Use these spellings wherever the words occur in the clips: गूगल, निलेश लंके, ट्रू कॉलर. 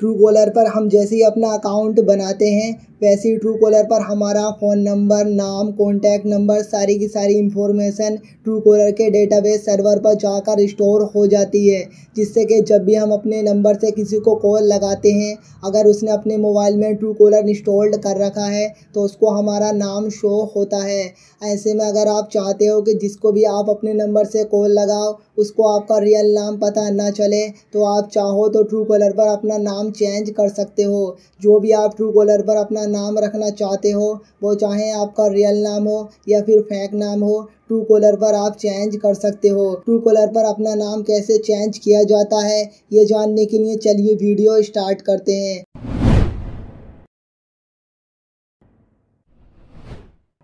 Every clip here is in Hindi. ट्रू कॉलर पर हम जैसे ही अपना अकाउंट बनाते हैं वैसे ही ट्रू कॉलर पर हमारा फ़ोन नंबर, नाम, कॉन्टैक्ट नंबर, सारी की सारी इंफॉर्मेशन ट्रू कॉलर के डेटाबेस सर्वर पर जाकर स्टोर हो जाती है, जिससे कि जब भी हम अपने नंबर से किसी को कॉल लगाते हैं, अगर उसने अपने मोबाइल में ट्रू कॉलर इंस्टॉल्ड कर रखा है तो उसको हमारा नाम शो होता है। ऐसे में अगर आप चाहते हो कि जिसको भी आप अपने नंबर से कॉल लगाओ उसको आपका रियल नाम पता ना चले, तो आप चाहो तो ट्रू कॉलर पर अपना नाम चेंज कर सकते हो। जो भी आप ट्रू कॉलर पर अपना नाम रखना चाहते हो, वो चाहे आपका रियल नाम हो या फिर फेक नाम हो, ट्रू कॉलर पर आप चेंज कर सकते हो। ट्रू कॉलर पर अपना नाम कैसे चेंज किया जाता है, ये जानने के लिए चलिए वीडियो स्टार्ट करते हैं।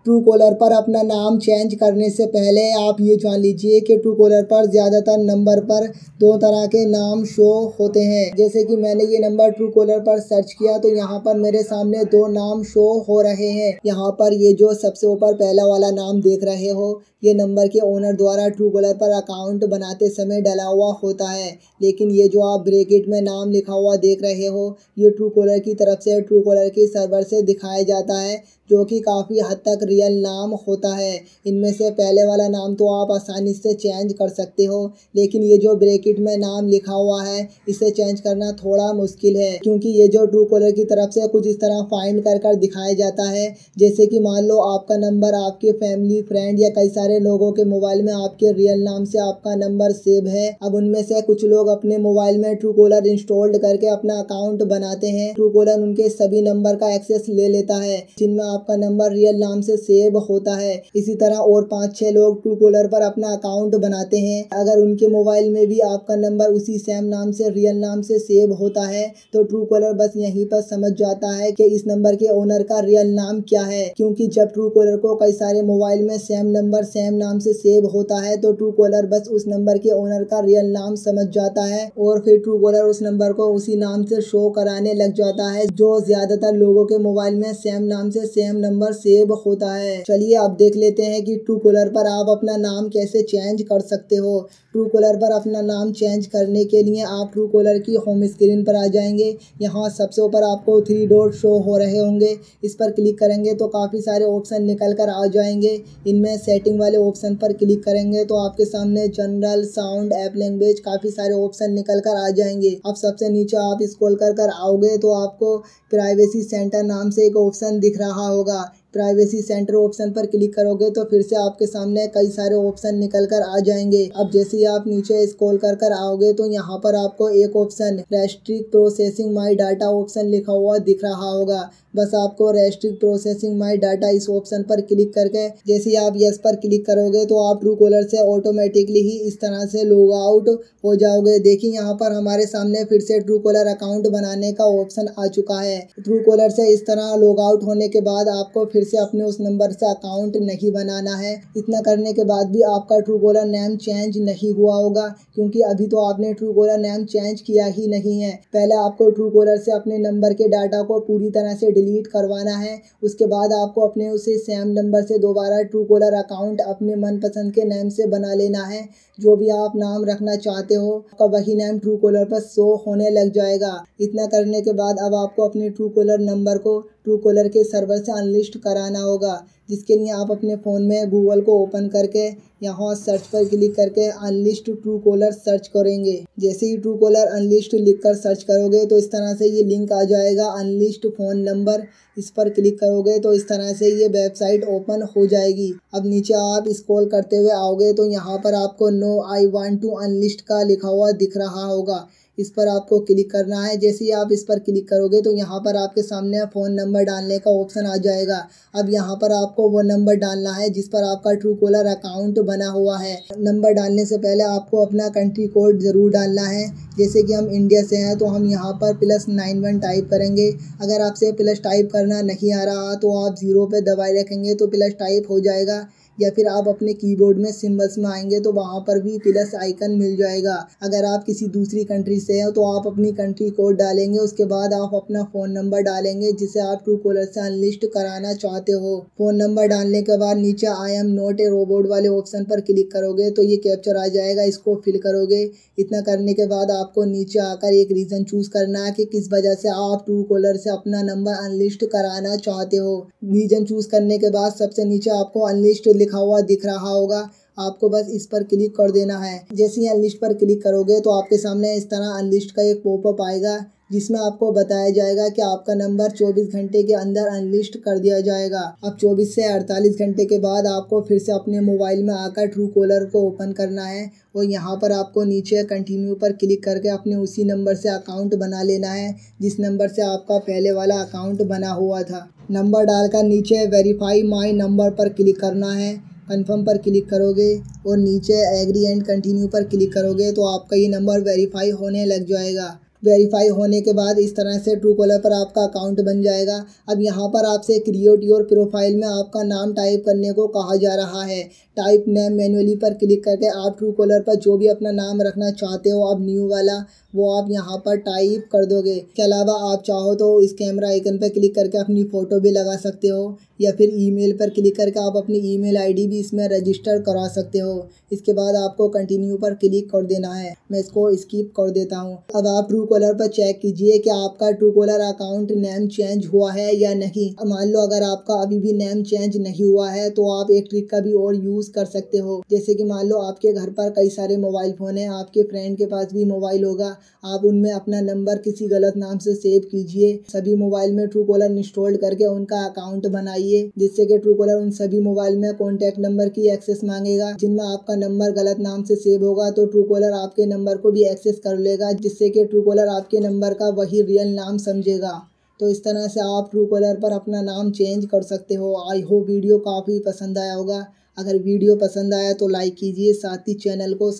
ट्रू कॉलर पर अपना नाम चेंज करने से पहले आप ये जान लीजिए कि ट्रू कॉलर पर ज़्यादातर नंबर पर दो तरह के नाम शो होते हैं। जैसे कि मैंने ये नंबर ट्रू कॉलर पर सर्च किया तो यहाँ पर मेरे सामने दो नाम शो हो रहे हैं। यहाँ पर ये जो सबसे ऊपर पहला वाला नाम देख रहे हो, ये नंबर के ओनर द्वारा ट्रू कॉलर पर अकाउंट बनाते समय डाला हुआ होता है। लेकिन ये जो आप ब्रैकेट में नाम लिखा हुआ देख रहे हो, ये ट्रू कॉलर की तरफ से ट्रू कॉलर के सर्वर से दिखाया जाता है, जो कि काफ़ी हद तक रियल नाम होता है। इनमें से पहले वाला नाम तो आप आसानी से चेंज कर सकते हो, लेकिन ये जो ब्रैकेट में नाम लिखा हुआ है इसे चेंज करना थोड़ा मुश्किल है, क्योंकि ये जो ट्रू कॉलर की तरफ से कुछ इस तरह फाइंड कर कर दिखाया जाता है। जैसे कि मान लो आपका नंबर आपके फैमिली, फ्रेंड या कई सारे लोगों के मोबाइल में आपके रियल नाम से आपका नंबर सेव है। अब उनमें से कुछ लोग अपने मोबाइल में ट्रू कॉलर इंस्टॉल्ड करके अपना अकाउंट बनाते हैं। ट्रू कॉलर उनके सभी नंबर का एक्सेस ले लेता है जिनमें आपका नंबर रियल नाम से सेव होता है। इसी तरह और 5-6 लोग ट्रू कॉलर पर अपना अकाउंट बनाते हैं। अगर उनके मोबाइल में भी आपका नंबर उसी सेम नाम से, रियल नाम से सेव होता है, तो ट्रू कॉलर बस यहीं पर समझ जाता है कि इस नंबर के ओनर का रियल नाम क्या है। क्योंकि जब ट्रू कॉलर को कई सारे मोबाइल में सेम नंबर सेम नाम से सेव होता है तो ट्रू कॉलर बस उस नंबर के ओनर का रियल नाम समझ जाता है, और फिर ट्रू कॉलर उस नंबर को उसी नाम से शो कराने लग जाता है जो ज्यादातर लोगों के मोबाइल में सेम नाम से सेम नंबर सेव होता है। चलिए अब देख लेते हैं कि ट्रू कॉलर पर आप अपना नाम कैसे चेंज कर सकते हो। ट्रू कॉलर पर अपना नाम चेंज करने के लिए आप ट्रू कॉलर की होम स्क्रीन पर आ जाएंगे। यहाँ सबसे ऊपर आपको 3 डॉट शो हो रहे होंगे, इस पर क्लिक करेंगे तो काफ़ी सारे ऑप्शन निकल कर आ जाएंगे। इनमें सेटिंग वाले ऑप्शन पर क्लिक करेंगे तो आपके सामने जनरल, साउंड, ऐप लैंग्वेज, काफ़ी सारे ऑप्शन निकल कर आ जाएंगे। अब सबसे नीचे आप स्क्रॉल कर कर आओगे तो आपको प्राइवेसी सेंटर नाम से एक ऑप्शन दिख रहा होगा। प्राइवेसी सेंटर ऑप्शन पर क्लिक करोगे तो फिर से आपके सामने कई सारे ऑप्शन निकल कर आ जाएंगे। अब जैसे ही आप नीचे स्क्रॉल कर कर आओगे तो यहाँ पर आपको एक option restrict processing my data option लिखा हुआ दिख रहा होगा। बस आपको रेस्ट्रिक्ट प्रोसेसिंग माई डाटा इस ऑप्शन पर क्लिक करके जैसे ही आप यस पर क्लिक करोगे तो आप ट्रू कॉलर से ऑटोमेटिकली ही इस तरह से लॉग आउट हो जाओगे। देखिए यहाँ पर हमारे सामने फिर से ट्रू कॉलर अकाउंट बनाने का ऑप्शन आ चुका है। ट्रू कॉलर से इस तरह लॉग आउट होने के बाद आपको फिर से अपने उस नंबर से अकाउंट नहीं बनाना है। इतना करने के बाद भी आपका ट्रू कॉलर नेम चेंज नहीं हुआ होगा, क्योंकि अभी तो आपने ट्रू कॉलर नेम चेंज किया ही नहीं है। पहले आपको ट्रू कॉलर से अपने नंबर के डाटा को पूरी तरह से डिलीट करवाना है, उसके बाद आपको अपने उसे सेम नंबर से दोबारा ट्रू कॉलर अकाउंट अपने मनपसंद के नेम से बना लेना है। जो भी आप नाम रखना चाहते हो आपका वही नेम ट्रू कॉलर पर शो होने लग जाएगा। इतना करने के बाद अब आपको अपने ट्रू कॉलर नंबर को ट्रू कॉलर के सर्वर से अनलिस्ट कराना होगा, जिसके लिए आप अपने फ़ोन में गूगल को ओपन करके यहाँ सर्च पर क्लिक करके अनलिस्ट ट्रू कॉलर सर्च करेंगे। जैसे ही ट्रू कॉलर अनलिस्ट लिखकर सर्च करोगे तो इस तरह से ये लिंक आ जाएगा, अनलिस्ट फ़ोन नंबर। इस पर क्लिक करोगे तो इस तरह से ये वेबसाइट ओपन हो जाएगी। अब नीचे आप स्क्रॉल करते हुए आओगे तो यहाँ पर आपको no I want to unlist का लिखा हुआ दिख रहा होगा, इस पर आपको क्लिक करना है। जैसे ही आप इस पर क्लिक करोगे तो यहाँ पर आपके सामने फ़ोन नंबर डालने का ऑप्शन आ जाएगा। अब यहाँ पर आपको वो नंबर डालना है जिस पर आपका ट्रू कॉलर अकाउंट बना हुआ है। नंबर डालने से पहले आपको अपना कंट्री कोड ज़रूर डालना है। जैसे कि हम इंडिया से हैं तो हम यहाँ पर +91 टाइप करेंगे। अगर आपसे प्लस टाइप करना नहीं आ रहा तो आप 0 पर दबाए रखेंगे तो प्लस टाइप हो जाएगा। या फिर आप अपने कीबोर्ड में सिम्बल्स में आएंगे तो वहाँ पर भी प्लस आइकन मिल जाएगा। अगर आप किसी दूसरी कंट्री से हैं तो आप अपनी कंट्री कोड डालेंगे, उसके बाद आप अपना फ़ोन नंबर डालेंगे जिसे आप ट्रू कॉलर से अनलिस्ट कराना चाहते हो। फ़ोन नंबर डालने के बाद नीचे I am not a robot वाले ऑप्शन पर क्लिक करोगे तो ये कैप्चर आ जाएगा, इसको फिल करोगे। इतना करने के बाद आपको नीचे आकर एक रीज़न चूज़ करना है कि किस वजह से आप ट्रू कॉलर से अपना नंबर अनलिस्ट कराना चाहते हो। रीज़न चूज़ करने के बाद सबसे नीचे आपको अनलिस्ट लिखा हुआ दिख रहा होगा, आपको बस इस पर क्लिक कर देना है। जैसे ही अनलिस्ट पर क्लिक करोगे तो आपके सामने इस तरह अनलिस्ट का एक पॉपअप आएगा जिसमें आपको बताया जाएगा कि आपका नंबर 24 घंटे के अंदर अनलिस्ट कर दिया जाएगा। अब 24 से 48 घंटे के बाद आपको फिर से अपने मोबाइल में आकर ट्रू कॉलर को ओपन करना है और यहाँ पर आपको नीचे कंटिन्यू पर क्लिक करके अपने उसी नंबर से अकाउंट बना लेना है जिस नंबर से आपका पहले वाला अकाउंट बना हुआ था। नंबर डालकर नीचे वेरीफाई माई नंबर पर क्लिक करना है, कन्फर्म पर क्लिक करोगे और नीचे एग्री एंड कंटिन्यू पर क्लिक करोगे तो आपका ये नंबर वेरीफाई होने लग जाएगा। वेरीफाई होने के बाद इस तरह से ट्रू कॉलर पर आपका अकाउंट बन जाएगा। अब यहाँ पर आपसे क्रिएट योर प्रोफाइल में आपका नाम टाइप करने को कहा जा रहा है। टाइप नेम मैन्युअली पर क्लिक करके आप ट्रू कॉलर पर जो भी अपना नाम रखना चाहते हो, अब न्यू वाला वो आप यहाँ पर टाइप कर दोगे। इसके अलावा आप चाहो तो इस कैमरा आइकन पर क्लिक करके अपनी फ़ोटो भी लगा सकते हो या फिर ईमेल पर क्लिक करके आप अपनी ईमेल आईडी भी इसमें रजिस्टर करा सकते हो। इसके बाद आपको कंटिन्यू पर क्लिक कर देना है, मैं इसको स्किप कर देता हूँ। अब आप ट्रू कॉलर पर चेक कीजिए कि आपका ट्रू कॉलर account name change हुआ है या नहीं। मान लो अगर आपका अभी भी नेम चेंज नहीं हुआ है तो आप एक ट्रिक का भी और यूज़ कर सकते हो। जैसे कि मान लो आपके घर पर कई सारे मोबाइल फ़ोन हैं, आपके फ्रेंड के पास भी मोबाइल होगा, आप उनमें अपना नंबर किसी गलत नाम से सेव कीजिए, सभी मोबाइल में ट्रू कॉलर इंस्टॉल करके उनका अकाउंट बनाइए जिससे कि ट्रू कॉलर उन सभी मोबाइल में कॉन्टैक्ट नंबर की एक्सेस मांगेगा। जिनमें आपका नंबर गलत नाम से सेव होगा तो ट्रू कॉलर आपके नंबर को भी एक्सेस कर लेगा जिससे कि ट्रू कॉलर आपके नंबर का वही रियल नाम समझेगा। तो इस तरह से आप ट्रू कॉलर पर अपना नाम चेंज कर सकते हो। आई होप वीडियो काफ़ी पसंद आया होगा, अगर वीडियो पसंद आया तो लाइक कीजिए, साथ ही चैनल को